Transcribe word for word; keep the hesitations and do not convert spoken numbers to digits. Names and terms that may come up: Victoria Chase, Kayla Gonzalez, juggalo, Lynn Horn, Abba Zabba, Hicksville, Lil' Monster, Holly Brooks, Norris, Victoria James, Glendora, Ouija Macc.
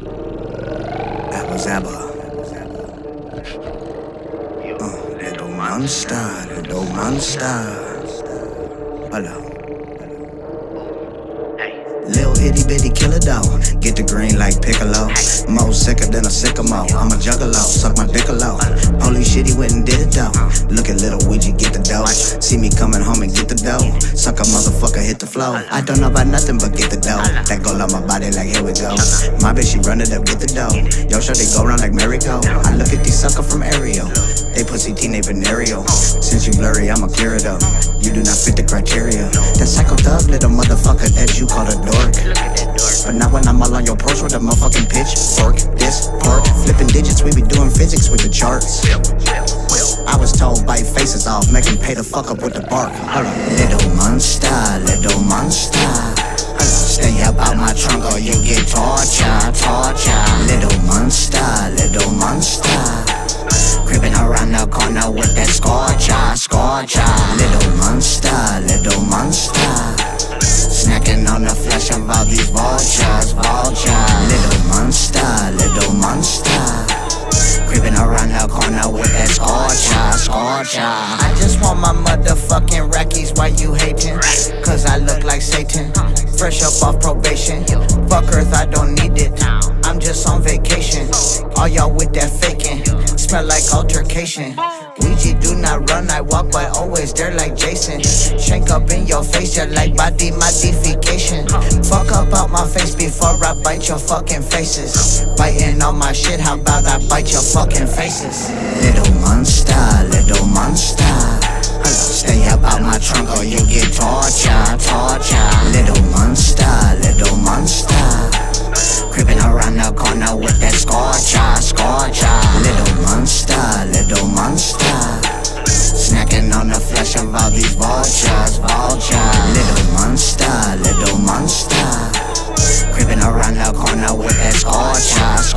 Abba Zabba. Oh, Little Monster, Little Monster. Hello. Little itty bitty killer dog, get the green like Piccolo. More sicker than a sycamore, I'm a juggalo, suck my dick alone. Police shit, he went and did it though. Look at Little Ouija, get the dough. See me coming home and get the dough. Suck a motherfucker, hit the flow. I don't know about nothing but get the dough. That go on my body like here we go. My bitch, she run it up, get the dough. Yo, sure they go round like merry-go. I look at these sucker from Ariel. They pussy teen, they venereal. Since you blurry, I'ma clear it up. You do not fit the criteria. That psycho thug little motherfucker that you call a door. Look at that door. But now when I'm all on your porch with a motherfucking pitch, fork, this, pork, flipping digits, we be doing physics with the charts. I was told bite faces off, make him pay the fuck up with the bark. Little monster, little monster, stay up out my trunk or you get torture, torture. Little monster, little monster, creeping around the corner with that scorcher, scorcher. Little monster, little monster, snacking on the flesh of all these vultures, vultures. Little monster, little monster, creeping around the corner with that scorcher, scorcher. I just want my motherfucking rackies, why you hating? Cause I look like Satan, fresh up off probation. Fuck earth, I don't need it, I'm just on vacation. All y'all with that faking, smell like altercation. Ouija do not run, I walk but always there like Jason. Shank up in your face just like body modification. Fuck up out my face before I bite your fucking faces. Biting on my shit, how about I bite your fucking faces? Little monster, little monster, stay up out my trunk or you get torture, torture. Little monster, little monster, creeping around the corner with that scorcher, scorcher. Little monster, little monster, snacking on the flesh of all these vultures, vultures. Little monster, little monster, creeping around the corner with that scorcher,